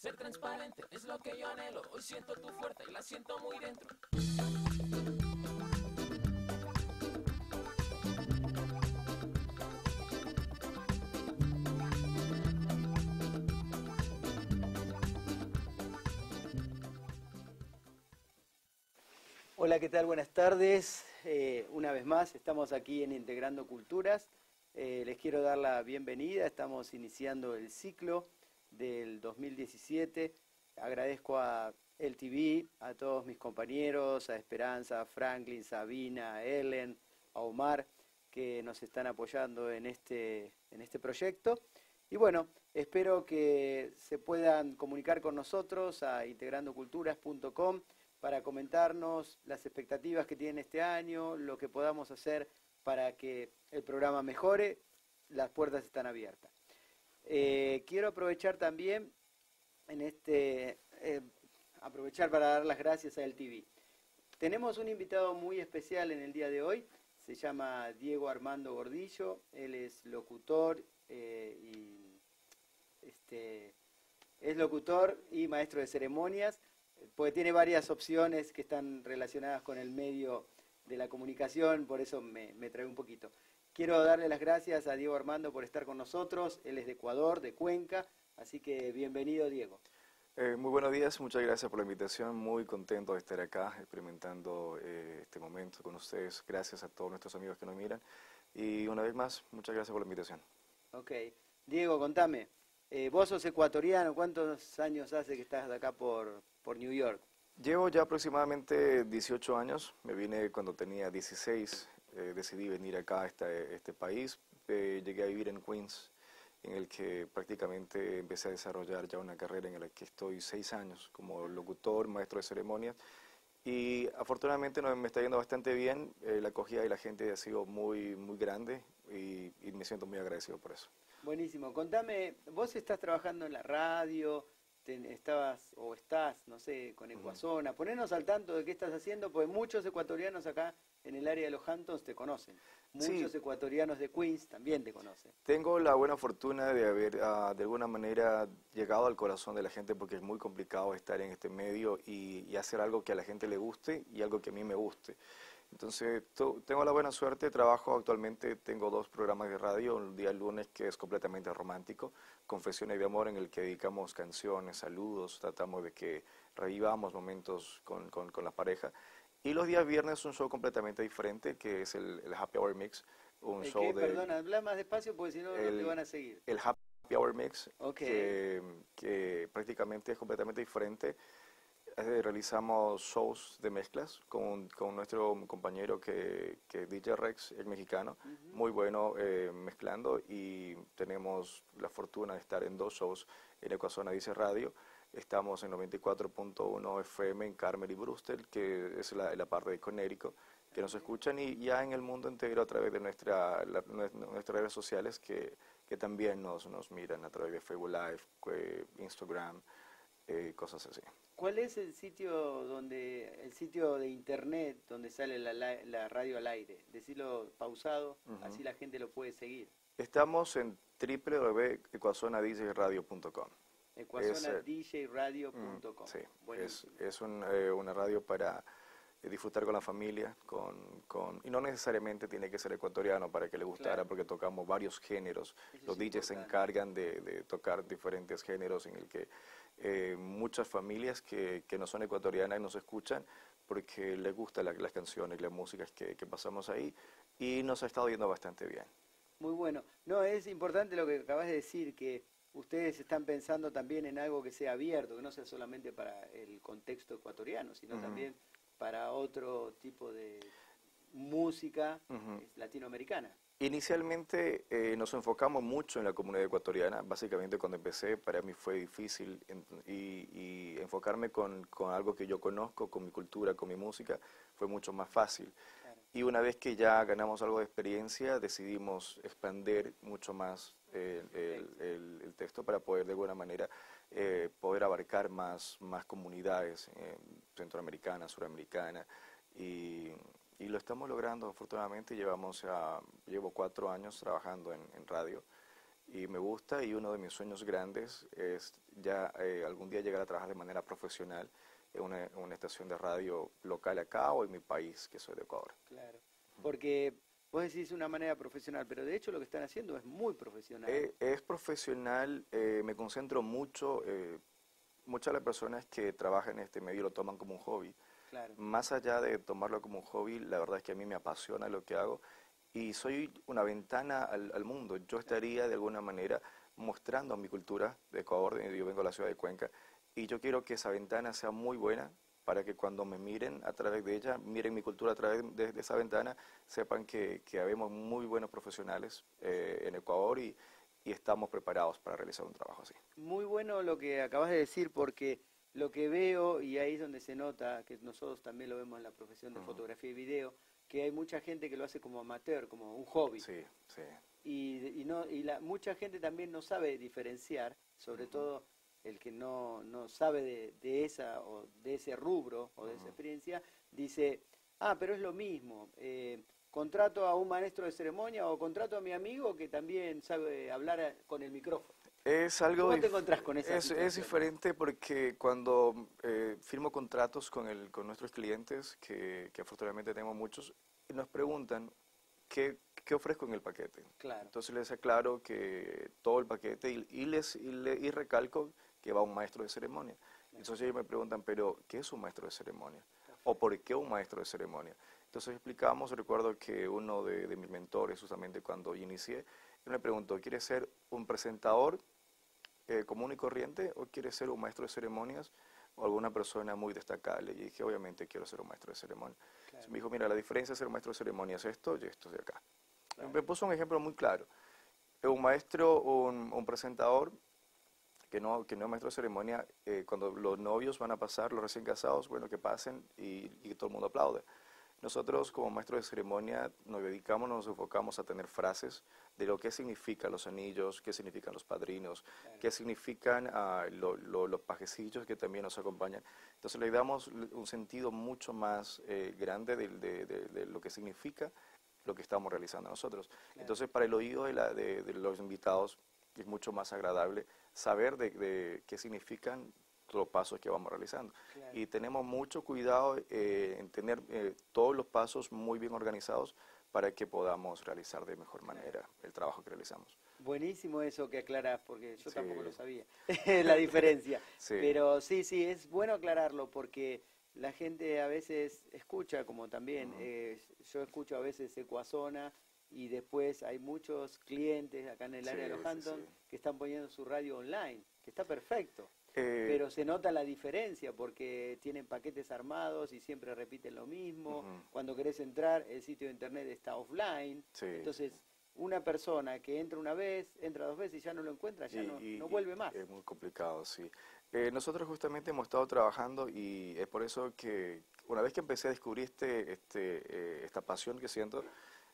Ser transparente es lo que yo anhelo. Hoy siento tu fuerza y la siento muy dentro. Hola, ¿qué tal? Buenas tardes. Una vez más, estamos aquí en Integrando Culturas. Les quiero dar la bienvenida. Estamos iniciando el ciclo del 2017. Agradezco a LTV, a todos mis compañeros, a Esperanza, a Franklin, Sabina, a Helen, a Omar, que nos están apoyando en este proyecto. Y bueno, espero que se puedan comunicar con nosotros a integrandoculturas.com para comentarnos las expectativas que tienen este año, lo que podamos hacer para que el programa mejore. Las puertas están abiertas. Quiero aprovechar también en aprovechar para dar las gracias a LTV. Tenemos un invitado muy especial en el día de hoy. Se llama Diego Armando Gordillo. Él es locutor y maestro de ceremonias, porque tiene varias opciones que están relacionadas con el medio de la comunicación, por eso me trae un poquito. Quiero darle las gracias a Diego Armando por estar con nosotros. Él es de Ecuador, de Cuenca, así que bienvenido, Diego. Muy buenos días, muchas gracias por la invitación, muy contento de estar acá experimentando este momento con ustedes. Gracias a todos nuestros amigos que nos miran y una vez más, muchas gracias por la invitación. Ok, Diego, contame, vos sos ecuatoriano, ¿cuántos años hace que estás acá por New York? Llevo ya aproximadamente 18 años, me vine cuando tenía 16, decidí venir acá a este país, llegué a vivir en Queens, en el que prácticamente empecé a desarrollar ya una carrera en la que estoy 6 años como locutor, maestro de ceremonias, y afortunadamente me está yendo bastante bien. La acogida de la gente ha sido muy, muy grande y me siento muy agradecido por eso. Buenísimo, contame, vos estás trabajando en la radio, estás, no sé, con Ecuazona. Ponenos al tanto de qué estás haciendo, porque muchos ecuatorianos acá en el área de Los Hamptons te conocen. Muchos ecuatorianos de Queens también te conocen. Tengo la buena fortuna de haber, de alguna manera, llegado al corazón de la gente, porque es muy complicado estar en este medio y hacer algo que a la gente le guste y algo que a mí me guste. Entonces, tengo la buena suerte, trabajo actualmente, tengo 2 programas de radio, un día lunes que es completamente romántico, Confesiones de Amor, en el que dedicamos canciones, saludos, tratamos de que revivamos momentos con la pareja. Y los días viernes un show completamente diferente, que es el Happy Hour Mix, un show de... Perdona, habla más despacio porque si no, no te van a seguir. El Happy Hour Mix, okay, que prácticamente es completamente diferente. Realizamos shows de mezclas con nuestro compañero que es DJ Rex, el mexicano, muy bueno mezclando, y tenemos la fortuna de estar en 2 shows en Ecuazona Dice Radio. Estamos en 94.1 FM en Carmel y Brewster, que es la parte de Connecticut, que nos escuchan, y ya en el mundo entero a través de nuestras redes sociales que también nos miran a través de Facebook Live, Instagram, cosas así. ¿Cuál es el sitio de internet donde sale la radio al aire? Decirlo pausado, así la gente lo puede seguir. Estamos en www.ecuazonadisgradio.com. Ecuazonadisgradio.com. Sí, es una radio para disfrutar con la familia, y no necesariamente tiene que ser ecuatoriano para que le gustara, claro, porque tocamos varios géneros. Eso los DJs se encargan de tocar diferentes géneros, en el que muchas familias que no son ecuatorianas nos escuchan porque les gustan las canciones y las músicas que pasamos ahí, y nos ha estado yendo bastante bien. Muy bueno. No, es importante lo que acabas de decir, que ustedes están pensando también en algo que sea abierto, que no sea solamente para el contexto ecuatoriano, sino también para otro tipo de música latinoamericana. Inicialmente nos enfocamos mucho en la comunidad ecuatoriana. Básicamente cuando empecé para mí fue difícil y enfocarme con algo que yo conozco, con mi cultura, con mi música, fue mucho más fácil. Claro. Y una vez que ya ganamos algo de experiencia, decidimos expandir mucho más el texto para poder de alguna manera poder abarcar más comunidades centroamericanas, suramericanas, y lo estamos logrando afortunadamente. Llevo 4 años trabajando en radio y me gusta, y uno de mis sueños grandes es ya algún día llegar a trabajar de manera profesional en una estación de radio local acá o en mi país, que soy de Ecuador. Claro, porque vos decís una manera profesional, pero de hecho lo que están haciendo es muy profesional. Es profesional, me concentro mucho, muchas de las personas que trabajan en este medio lo toman como un hobby. Claro. Más allá de tomarlo como un hobby, la verdad es que a mí me apasiona lo que hago y soy una ventana al mundo. Yo estaría de alguna manera mostrando mi cultura de Ecuador, yo vengo de la ciudad de Cuenca, y yo quiero que esa ventana sea muy buena para que cuando me miren a través de ella, miren mi cultura a través de esa ventana, sepan que habemos muy buenos profesionales en Ecuador y estamos preparados para realizar un trabajo así. Muy bueno lo que acabas de decir, porque lo que veo, y ahí es donde se nota, que nosotros también lo vemos en la profesión de fotografía y video, que hay mucha gente que lo hace como amateur, como un hobby. Sí, sí. Y mucha gente también no sabe diferenciar, sobre todo el que no sabe de esa o de ese rubro o de esa experiencia, dice, ah, pero es lo mismo, contrato a un maestro de ceremonia o contrato a mi amigo que también sabe hablar con el micrófono. Es algo ¿Cómo te encontrás con esa situación? Es diferente porque cuando firmo contratos con nuestros clientes, que afortunadamente tenemos muchos, nos preguntan qué ofrezco en el paquete. Claro. Entonces les aclaro que todo el paquete y recalco que va un maestro de ceremonia. Claro. Entonces ellos me preguntan, pero ¿qué es un maestro de ceremonia? Perfecto. ¿O por qué un maestro de ceremonia? Entonces explicamos, recuerdo que uno de mis mentores, justamente cuando inicié, me preguntó, ¿quieres ser un presentador común y corriente o quieres ser un maestro de ceremonias o alguna persona muy destacable? Y dije, obviamente quiero ser un maestro de ceremonia. Claro. Me dijo, mira, la diferencia de ser un maestro de ceremonias es esto y esto de acá. Claro. Me puso un ejemplo muy claro. Un maestro, un presentador que no es maestro de ceremonia, cuando los novios van a pasar, los recién casados, bueno, que pasen y todo el mundo aplaude. Nosotros como maestros de ceremonia nos enfocamos a tener frases de lo que significan los anillos, qué significan los padrinos, qué significan los pajecillos que también nos acompañan. Entonces le damos un sentido mucho más grande de lo que significa lo que estamos realizando nosotros. Claro. Entonces para el oído de los invitados es mucho más agradable saber de qué significan los pasos que vamos realizando. Claro. Y tenemos mucho cuidado en tener todos los pasos muy bien organizados para que podamos realizar de mejor manera el trabajo que realizamos. Buenísimo eso que aclarás, porque yo tampoco lo sabía, la diferencia. Sí. Pero sí, es bueno aclararlo porque la gente a veces escucha, como también yo escucho a veces Ecuazona, y después hay muchos clientes acá en el área de Los Hamptons que están poniendo su radio online, que está perfecto. Pero se nota la diferencia porque tienen paquetes armados y siempre repiten lo mismo. Cuando querés entrar, el sitio de internet está offline. Sí. Entonces, una persona que entra una vez, entra dos veces y ya no lo encuentra, no vuelve más. Es muy complicado, sí. Nosotros justamente hemos estado trabajando y es por eso que una vez que empecé a descubrir esta pasión que siento,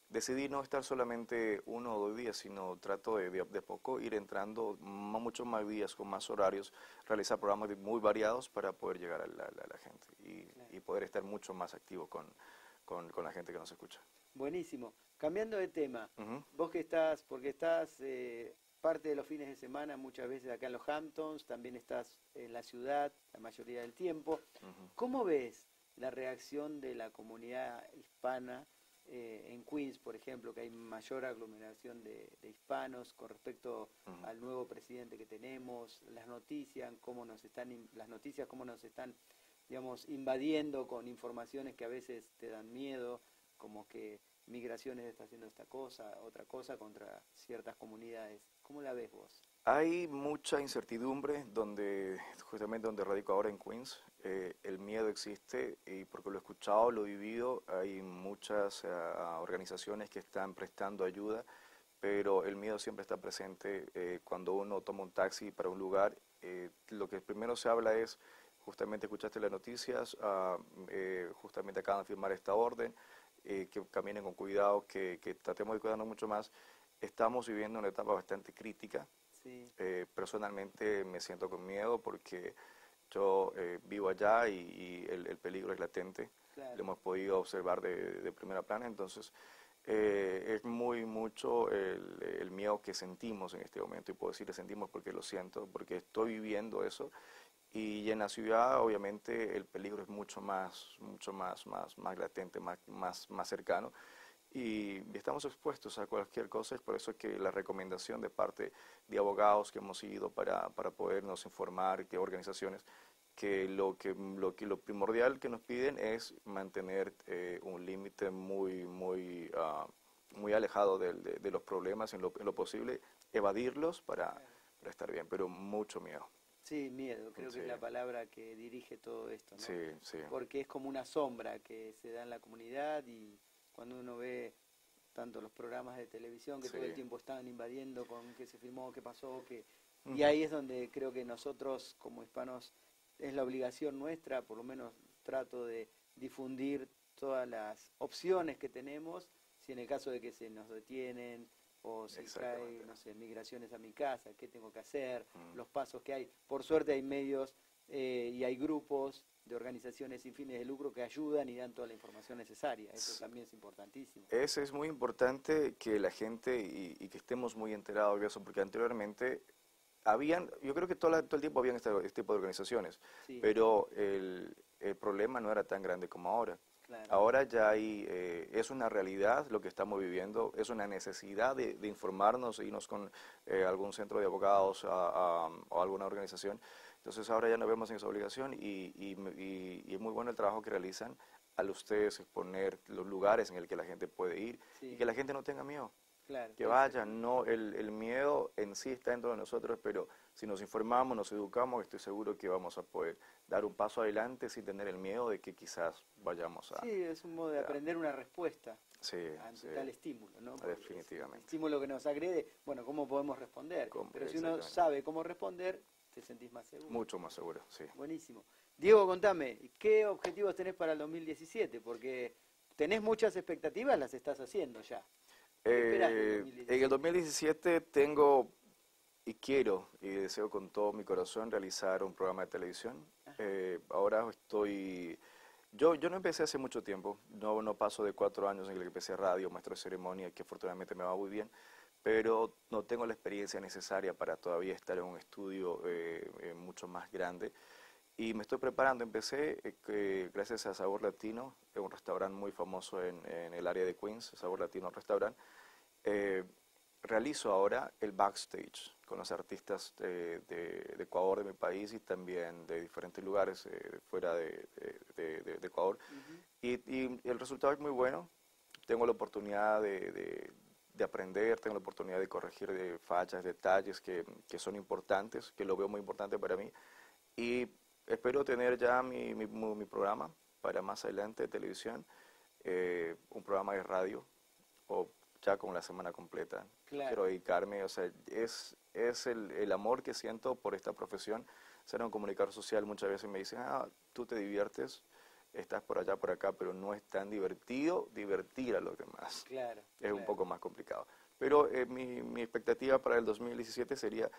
decidí no estar solamente uno o dos días, sino trato de poco ir entrando muchos más días, con más horarios, realizar programas muy variados para poder llegar a la gente y poder estar mucho más activo con la gente que nos escucha. Buenísimo. Cambiando de tema, vos que estás, porque estás parte de los fines de semana muchas veces acá en Los Hamptons, también estás en la ciudad la mayoría del tiempo, ¿cómo ves la reacción de la comunidad hispana? En Queens, por ejemplo, que hay mayor aglomeración de hispanos con respecto al nuevo presidente que tenemos, las noticias cómo nos están, digamos, invadiendo con informaciones que a veces te dan miedo, como que Migraciones está haciendo esta cosa, otra cosa contra ciertas comunidades. ¿Cómo la ves vos? Hay mucha incertidumbre justamente donde radico ahora en Queens. El miedo existe y porque lo he escuchado, lo he vivido, hay muchas organizaciones que están prestando ayuda, pero el miedo siempre está presente cuando uno toma un taxi para un lugar. Lo que primero se habla es, justamente escuchaste las noticias, justamente acaban de firmar esta orden, que caminen con cuidado, que tratemos de cuidarnos mucho más. Estamos viviendo una etapa bastante crítica. Sí. Personalmente me siento con miedo porque yo vivo allá y el peligro es latente. Claro. Lo hemos podido observar de primera plana. Entonces, es mucho el miedo que sentimos en este momento, y puedo decir que sentimos porque lo siento, porque estoy viviendo eso. Y en la ciudad, obviamente, el peligro es mucho más latente, más cercano. Y estamos expuestos a cualquier cosa. Es por eso que la recomendación de parte de abogados que hemos ido para podernos informar, que organizaciones, que lo primordial que nos piden es mantener un límite muy alejado de los problemas en lo posible, evadirlos para estar bien, pero mucho miedo. Sí, miedo, creo que es la palabra que dirige todo esto, ¿no? Sí, sí. Porque es como una sombra que se da en la comunidad, y cuando uno ve tanto los programas de televisión que todo el tiempo están invadiendo con qué se filmó, qué pasó, qué... Y ahí es donde creo que nosotros como hispanos es la obligación nuestra, por lo menos trato de difundir todas las opciones que tenemos, si en el caso de que se nos detienen, o si cae, no sé, migraciones a mi casa, qué tengo que hacer, los pasos que hay. Por suerte hay medios y hay grupos de organizaciones sin fines de lucro que ayudan y dan toda la información necesaria. Eso también es importantísimo. Eso es muy importante, que la gente, y que estemos muy enterados de eso, porque anteriormente habían, yo creo que todo el tiempo habían este tipo de organizaciones, pero el problema no era tan grande como ahora. Claro. Ahora ya hay, es una realidad lo que estamos viviendo, es una necesidad de informarnos, irnos con algún centro de abogados o alguna organización. Entonces ahora ya nos vemos en esa obligación, y es muy bueno el trabajo que realizan al ustedes exponer los lugares en el que la gente puede ir y que la gente no tenga miedo. Claro, que vaya, no, el miedo en sí está dentro de nosotros, pero si nos informamos, nos educamos, estoy seguro que vamos a poder dar un paso adelante sin tener el miedo de que quizás vayamos a... Sí, es un modo de aprender una respuesta ante tal estímulo, ¿no? Porque definitivamente. El estímulo que nos agrede, bueno, ¿cómo podemos responder? Pero si uno sabe cómo responder, te sentís más seguro. Mucho más seguro, sí. Buenísimo. Diego, contame, ¿qué objetivos tenés para el 2017? Porque tenés muchas expectativas, las estás haciendo ya. En el 2017 tengo, y quiero, y deseo con todo mi corazón, realizar un programa de televisión. Ahora estoy... Yo no empecé hace mucho tiempo, no paso de 4 años en el que empecé radio, maestro de ceremonia, que afortunadamente me va muy bien, pero no tengo la experiencia necesaria para todavía estar en un estudio mucho más grande. Y me estoy preparando. Empecé gracias a Sabor Latino, un restaurante muy famoso en el área de Queens, Sabor Latino Restaurant. Realizo ahora el backstage con los artistas de Ecuador, de mi país, y también de diferentes lugares fuera de Ecuador. Y el resultado es muy bueno. Tengo la oportunidad de aprender, tengo la oportunidad de corregir fallas, detalles que son importantes, que lo veo muy importante para mí. Y espero tener ya mi programa para más adelante de televisión, un programa de radio, o ya con la semana completa. Claro. Quiero dedicarme, o sea, es el amor que siento por esta profesión. Ser un comunicador social, muchas veces me dicen, ah, tú te diviertes, estás por allá, por acá, pero no es tan divertido divertir a los demás. Claro. Es un poco más complicado. Pero mi expectativa para el 2017 sería...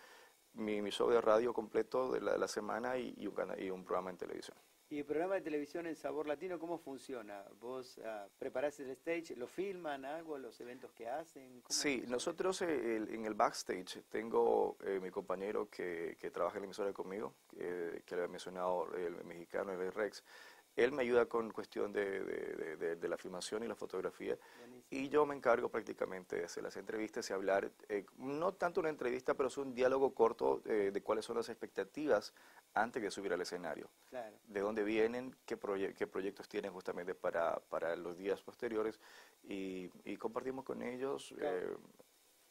Mi show de radio completo de la semana y un programa en televisión. ¿Y el programa de televisión en Sabor Latino cómo funciona? ¿Vos preparás el stage? ¿Lo filman algo? ¿Los eventos que hacen? Sí, nosotros en el backstage tengo mi compañero que trabaja en la emisora conmigo, que le había mencionado, el mexicano DJ Rex. Él me ayuda con cuestión de la filmación y la fotografía. Buenísimo. Y yo me encargo prácticamente de hacer las entrevistas y hablar, no tanto una entrevista, pero es un diálogo corto de cuáles son las expectativas antes de subir al escenario. Claro. De dónde vienen, qué proyectos tienen justamente para los días posteriores, y compartimos con ellos. Claro.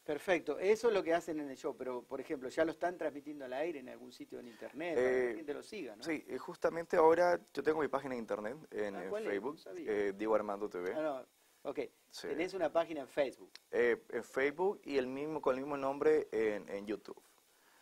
Perfecto, eso es lo que hacen en el show, pero por ejemplo, ¿ya lo están transmitiendo al aire en algún sitio en internet? Para que la gente lo siga, ¿no? Sí, justamente ahora yo tengo mi página en internet, en Facebook, Diego Armando TV. Ok, sí. Tenés una página en Facebook. En Facebook y con el mismo nombre en YouTube.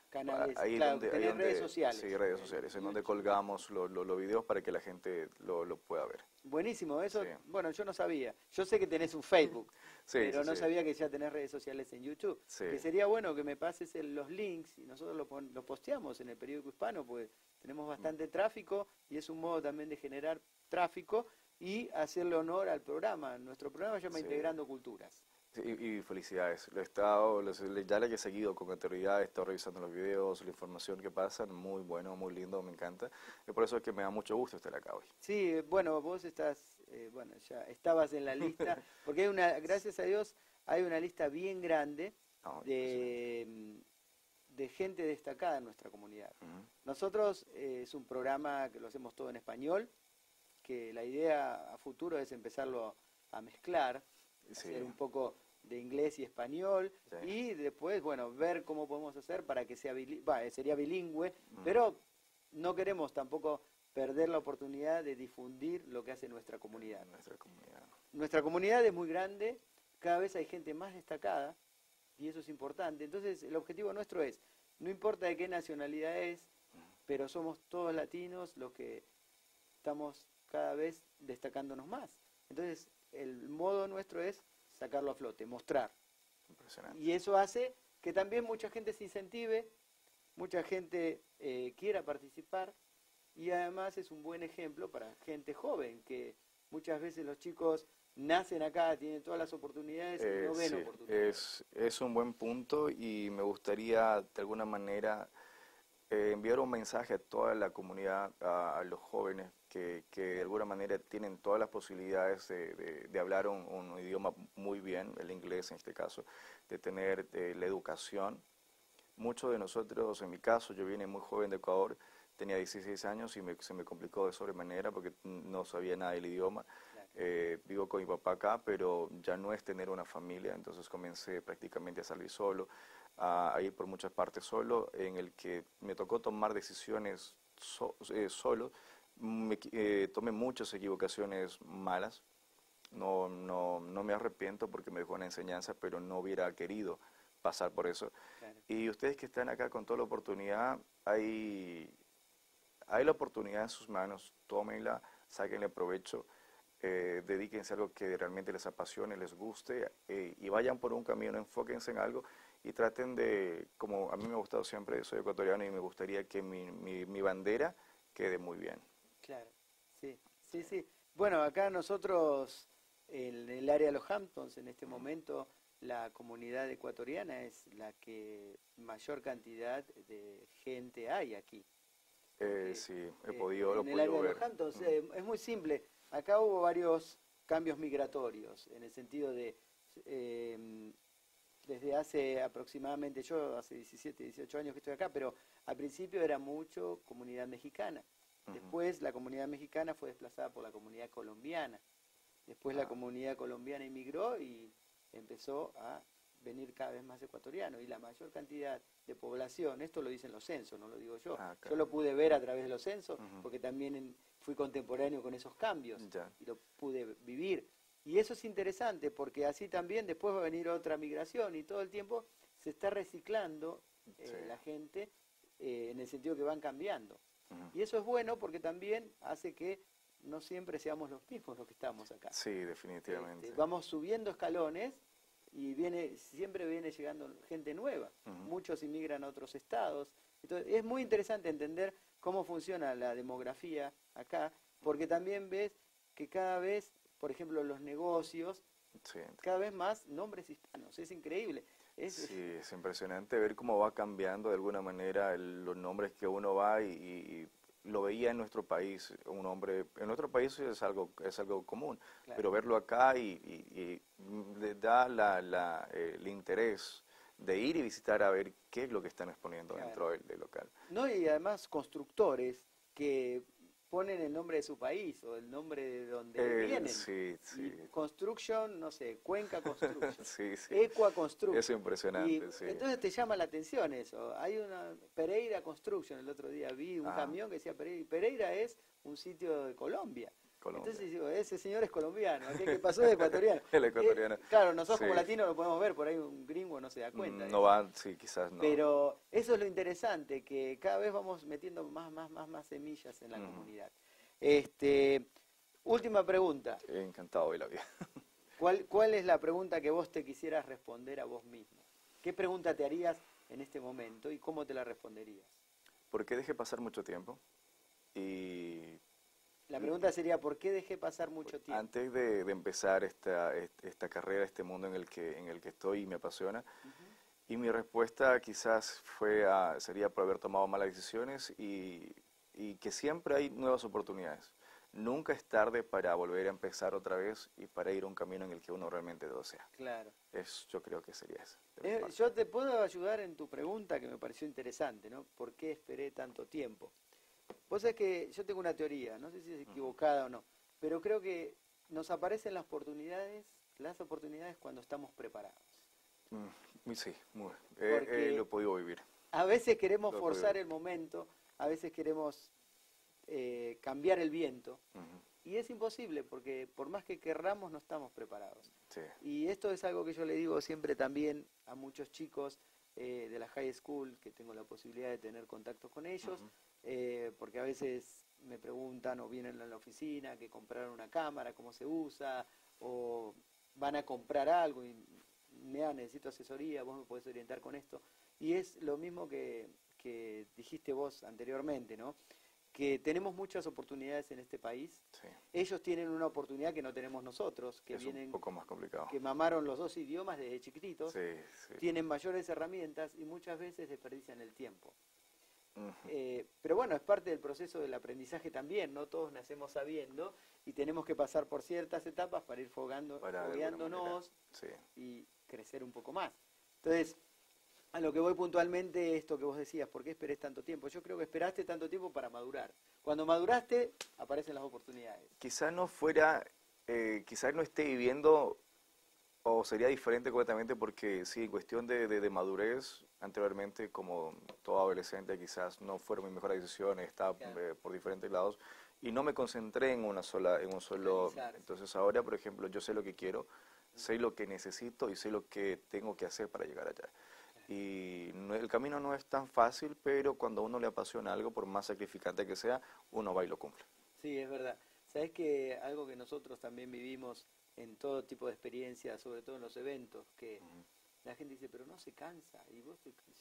Canales, ahí claro, donde, tenés ahí redes sociales. Sí, redes sociales, en donde colgamos los videos para que la gente lo pueda ver. Buenísimo, eso, bueno, yo no sabía. Yo sé que tenés un Facebook, pero no sabía que ya tenés redes sociales en YouTube. Sí. Que sería bueno que me pases los links, y nosotros los posteamos en el periódico hispano, pues tenemos bastante tráfico, y es un modo también de generar tráfico, y hacerle honor al programa. Nuestro programa se llama Integrando Culturas. Sí, y felicidades. Lo he estado, ya le he seguido con anterioridad, he estado revisando los videos, la información que pasan, muy bueno, muy lindo, me encanta. Y por eso es que me da mucho gusto estar acá hoy. Sí, bueno, vos estás, bueno, ya estabas en la lista, porque hay una, gracias a Dios, hay una lista bien grande de gente destacada en nuestra comunidad. Nosotros es un programa que lo hacemos todo en español, que la idea a futuro es empezarlo a mezclar, hacer un poco de inglés y español, y después, bueno, ver cómo podemos hacer para que sea sería bilingüe, pero no queremos tampoco perder la oportunidad de difundir lo que hace nuestra comunidad. Nuestra comunidad es muy grande, cada vez hay gente más destacada, y eso es importante. Entonces, el objetivo nuestro es, no importa de qué nacionalidad es, pero somos todos latinos los que estamos cada vez destacándonos más. Entonces, el modo nuestro es sacarlo a flote, mostrar. Impresionante. Y eso hace que también mucha gente se incentive, mucha gente quiera participar, y además es un buen ejemplo para gente joven, que muchas veces los chicos nacen acá, tienen todas las oportunidades y no ven oportunidades. Es un buen punto, y me gustaría de alguna manera enviar un mensaje a toda la comunidad, a los jóvenes que de alguna manera tienen todas las posibilidades de hablar un idioma muy bien, el inglés en este caso, de tener la educación. Muchos de nosotros, en mi caso, yo vine muy joven de Ecuador, tenía 16 años y se me complicó de sobremanera porque no sabía nada del idioma. Vivo con mi papá acá, pero ya no es tener una familia, entonces comencé prácticamente a salir solo, a ir por muchas partes solo, en el que me tocó tomar decisiones solo. Tomé muchas equivocaciones malas, no me arrepiento porque me dejó una enseñanza, pero no hubiera querido pasar por eso. Claro. Y ustedes que están acá con toda la oportunidad, hay la oportunidad en sus manos, tómenla, sáquenle provecho. Dedíquense a algo que realmente les apasione, les guste, y vayan por un camino, enfóquense en algo y traten de, como a mí me ha gustado siempre, soy ecuatoriano y me gustaría que mi bandera quede muy bien. Claro, sí. Bueno, acá nosotros, en el área de Los Hamptons, en este momento, la comunidad ecuatoriana es la que mayor cantidad de gente hay aquí. He podido ver. En el área de Los Hamptons, es muy simple. Acá hubo varios cambios migratorios, en el sentido de, desde hace aproximadamente, yo hace 17, 18 años que estoy acá, pero al principio era mucho comunidad mexicana. Después la comunidad mexicana fue desplazada por la comunidad colombiana. Después la comunidad colombiana emigró y empezó a venir cada vez más ecuatorianos. Y la mayor cantidad de población, esto lo dicen los censos, no lo digo yo. Yo lo pude ver a través de los censos, porque también fui contemporáneo con esos cambios y lo pude vivir. Y eso es interesante porque así también después va a venir otra migración y todo el tiempo se está reciclando la gente en el sentido que van cambiando. Y eso es bueno porque también hace que no siempre seamos los mismos los que estamos acá. Sí, definitivamente. Vamos subiendo escalones y siempre viene llegando gente nueva. Muchos inmigran a otros estados. Entonces es muy interesante entender cómo funciona la demografía acá, porque también ves que cada vez, por ejemplo, los negocios, cada vez más nombres hispanos. Es increíble. Es impresionante ver cómo va cambiando de alguna manera los nombres que uno va y lo veía en nuestro país, un hombre, en otro país es algo común, pero verlo acá y le da el interés de ir y visitar a ver qué es lo que están exponiendo dentro del local. No, y además constructores que ponen el nombre de su país o el nombre de donde vienen. Construction, no sé, Cuenca Construction, Ecua Construction. Es impresionante, Entonces te llama la atención eso. Hay una Pereira Construction, el otro día vi un camión que decía Pereira, y Pereira es un sitio de Colombia. Entonces digo, ese señor es colombiano, aquel que pasó de ecuatoriano. El ecuatoriano. Claro, nosotros como latinos lo podemos ver, por ahí un gringo no se da cuenta. No van, quizás no. Pero eso es lo interesante, que cada vez vamos metiendo más semillas en la comunidad. Última pregunta. Encantado de la vida. ¿Cuál es la pregunta que vos te quisieras responder a vos mismo? ¿Qué pregunta te harías en este momento y cómo te la responderías? ¿Por qué dejé pasar mucho tiempo? Y La pregunta sería, ¿por qué dejé pasar mucho tiempo? Antes de empezar esta carrera, este mundo en el que estoy y me apasiona, y mi respuesta quizás sería por haber tomado malas decisiones y que siempre hay nuevas oportunidades. Nunca es tarde para volver a empezar otra vez y para ir a un camino en el que uno realmente desea. Claro. Yo creo que sería eso. Yo te puedo ayudar en tu pregunta que me pareció interesante, ¿no? ¿Por qué esperé tanto tiempo? Vos sabés que yo tengo una teoría, no sé si es equivocada o no, pero creo que nos aparecen las oportunidades cuando estamos preparados. Sí, muy bien. Lo he podido vivir. A veces queremos forzar el momento, a veces queremos... cambiar el viento, y es imposible porque por más que querramos no estamos preparados. Sí. Y esto es algo que yo le digo siempre también a muchos chicos de la high school, que tengo la posibilidad de tener contactos con ellos, porque a veces me preguntan o vienen a la oficina que compraron una cámara, cómo se usa, o van a comprar algo y necesito asesoría, vos me podés orientar con esto. Y es lo mismo que dijiste vos anteriormente, ¿no? Que tenemos muchas oportunidades en este país. Sí. Ellos tienen una oportunidad que no tenemos nosotros, que es vienen un poco más complicado. Que mamaron los dos idiomas desde chiquititos, tienen mayores herramientas y muchas veces desperdician el tiempo. Pero bueno, es parte del proceso del aprendizaje también, no todos nacemos sabiendo y tenemos que pasar por ciertas etapas para ir fogueándonos y crecer un poco más. Entonces, a lo que voy puntualmente, esto que vos decías, ¿por qué esperés tanto tiempo? Yo creo que esperaste tanto tiempo para madurar. Cuando maduraste, aparecen las oportunidades. Quizás no fuera, quizás no esté viviendo, o sería diferente completamente, porque sí, cuestión de madurez, anteriormente, como todo adolescente, quizás no fueron mis mejores decisiones, estaba por diferentes lados, y no me concentré en un solo... Entonces ahora, por ejemplo, yo sé lo que quiero, sé lo que necesito y sé lo que tengo que hacer para llegar allá. Y el camino no es tan fácil, pero cuando a uno le apasiona algo, por más sacrificante que sea, uno va y lo cumple. Sí, es verdad. Sabes que algo que nosotros también vivimos en todo tipo de experiencias, sobre todo en los eventos, que la gente dice, pero no se cansa. Y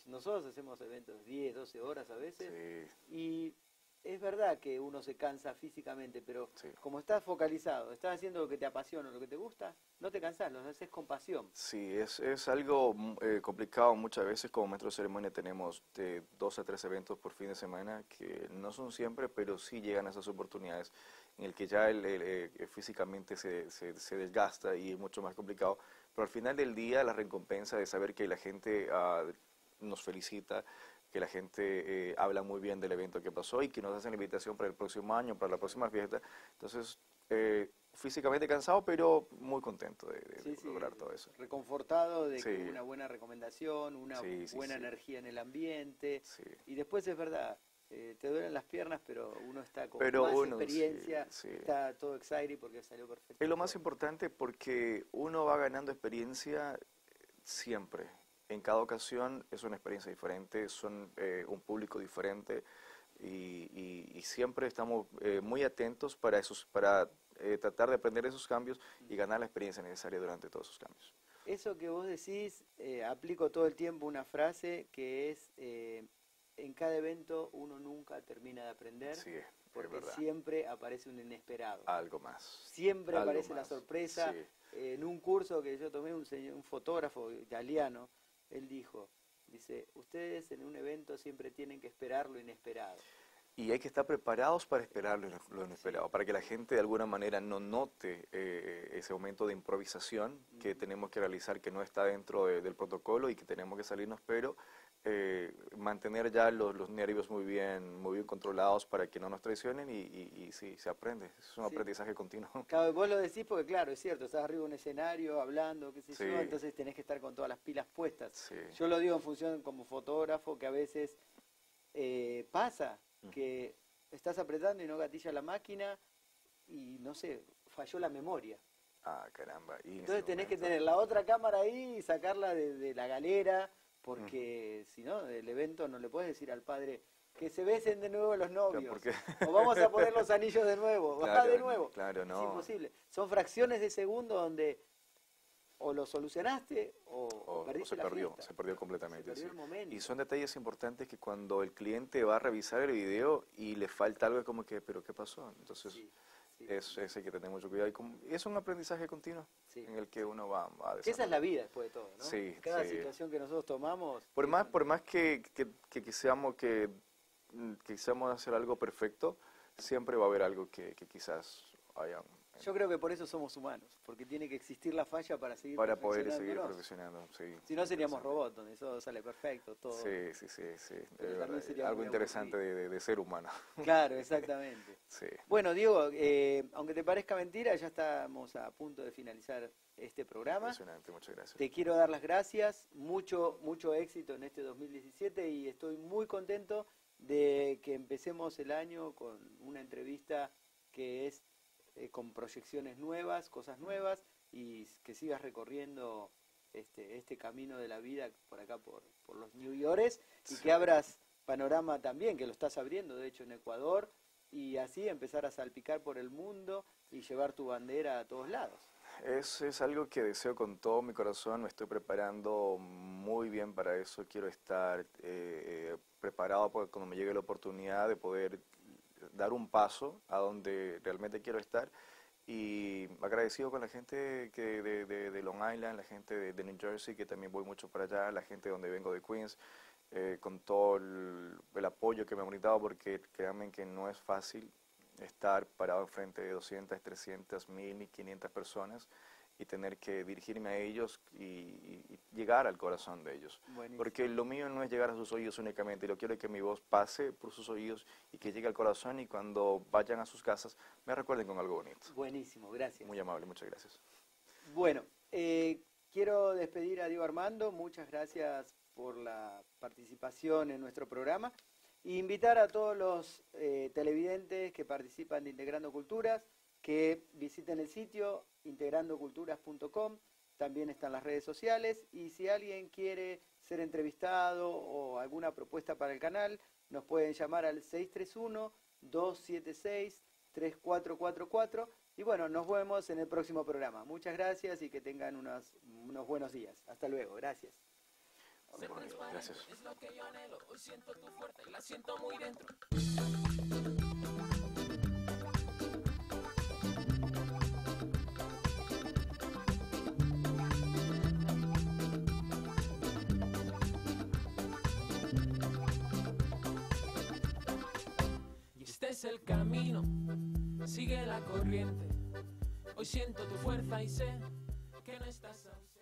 nosotros hacemos eventos 10, 12 horas a veces, y es verdad que uno se cansa físicamente, pero como estás focalizado, estás haciendo lo que te apasiona, lo que te gusta, no te cansas, lo haces con pasión. Sí, es algo complicado muchas veces. Como maestro de ceremonia tenemos de 2 a 3 eventos por fin de semana, que no son siempre, pero sí llegan a esas oportunidades en el que ya físicamente se desgasta y es mucho más complicado. Pero al final del día la recompensa de saber que la gente nos felicita, que la gente habla muy bien del evento que pasó y que nos hacen la invitación para el próximo año, para la próxima fiesta. Entonces, físicamente cansado, pero muy contento de lograr todo eso. Reconfortado de que hubo una buena recomendación, una buena energía en el ambiente. Sí. Y después es verdad, te duelen las piernas, pero uno está con más experiencia, está todo excited porque salió perfecto. Es lo más importante, porque uno va ganando experiencia siempre. En cada ocasión es una experiencia diferente, son un público diferente y siempre estamos muy atentos para tratar de aprender esos cambios y ganar la experiencia necesaria durante todos esos cambios. Eso que vos decís, aplico todo el tiempo una frase que es, en cada evento uno nunca termina de aprender. Sí. Porque siempre aparece un inesperado. Algo más. Siempre aparece la sorpresa. Sí. En un curso que yo tomé, un fotógrafo italiano, él dice, ustedes en un evento siempre tienen que esperar lo inesperado. Y hay que estar preparados para esperar lo inesperado, para que la gente de alguna manera no note ese momento de improvisación que tenemos que realizar, que no está dentro del protocolo y que tenemos que salirnos, pero mantener ya los nervios muy bien controlados para que no nos traicionen y sí, se aprende. Es un aprendizaje continuo. Claro, vos lo decís porque claro, es cierto, estás arriba de un escenario hablando, qué sé yo, entonces tenés que estar con todas las pilas puestas. Sí. Yo lo digo en función como fotógrafo, que a veces pasa que estás apretando y no gatilla la máquina y no sé, falló la memoria. Ah, caramba. Y entonces tenés que tener la otra cámara ahí y sacarla de la galera, porque si no, el evento no le puedes decir al padre que se besen de nuevo los novios, o vamos a poner los anillos de nuevo, claro, de nuevo. Claro, no. Es imposible. Son fracciones de segundo donde o lo solucionaste o perdiste la fiesta. Se perdió completamente. Se perdió el momento. Y son detalles importantes que cuando el cliente va a revisar el video y le falta algo es como que, ¿pero qué pasó? Entonces es el que tenemos mucho cuidado. Y como, es un aprendizaje continuo en el que uno va a desarrollar. Esa es la vida después de todo, ¿no? Sí, cada situación que nosotros tomamos... Por más que quisiéramos hacer algo perfecto, siempre va a haber algo que quizás haya... Yo creo que por eso somos humanos, porque tiene que existir la falla para seguir perfeccionando. Sí, si no seríamos robots, donde eso sale perfecto, todo. Sí. Algo interesante de ser humano. Claro, exactamente. Sí. Bueno, Diego, aunque te parezca mentira, ya estamos a punto de finalizar este programa. Impresionante, muchas gracias. Te quiero dar las gracias, mucho éxito en este 2017 y estoy muy contento de que empecemos el año con una entrevista que es... con proyecciones nuevas, cosas nuevas, y que sigas recorriendo este camino de la vida por acá, por los New Yorkers, y que abras panorama también, que lo estás abriendo, de hecho, en Ecuador, y así empezar a salpicar por el mundo y llevar tu bandera a todos lados. Es algo que deseo con todo mi corazón, me estoy preparando muy bien para eso, quiero estar preparado para cuando me llegue la oportunidad de poder dar un paso a donde realmente quiero estar, y agradecido con la gente de Long Island, la gente de New Jersey, que también voy mucho para allá, la gente de donde vengo de Queens, con todo el apoyo que me han brindado, porque créanme que no es fácil estar parado enfrente de 200, 300, 1.500 personas y tener que dirigirme a ellos y llegar al corazón de ellos. Buenísimo. Porque lo mío no es llegar a sus oídos únicamente, lo quiero que mi voz pase por sus oídos y que llegue al corazón, y cuando vayan a sus casas me recuerden con algo bonito. Buenísimo, gracias. Muy amable, muchas gracias. Bueno, quiero despedir a Diego Armando, muchas gracias por la participación en nuestro programa, e invitar a todos los televidentes que participan de Integrando Culturas, que visiten el sitio integrandoculturas.com, también están las redes sociales, y si alguien quiere ser entrevistado o alguna propuesta para el canal, nos pueden llamar al 631-276-3444, y bueno, nos vemos en el próximo programa. Muchas gracias y que tengan unos buenos días. Hasta luego, gracias. Gracias. Es lo que yo anhelo, hoy siento tu fuerza y la siento muy dentro. Es el camino, sigue la corriente. Hoy siento tu fuerza y sé que no estás ausente.